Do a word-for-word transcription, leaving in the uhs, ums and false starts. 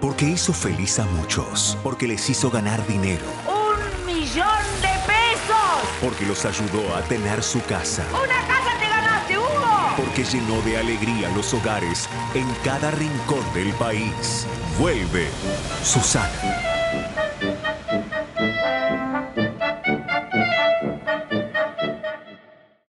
Porque hizo feliz a muchos. Porque les hizo ganar dinero. ¡Un millón de pesos! Porque los ayudó a tener su casa. ¡Una casa te ganaste, Hugo! Porque llenó de alegría los hogares en cada rincón del país. Vuelve, Susana.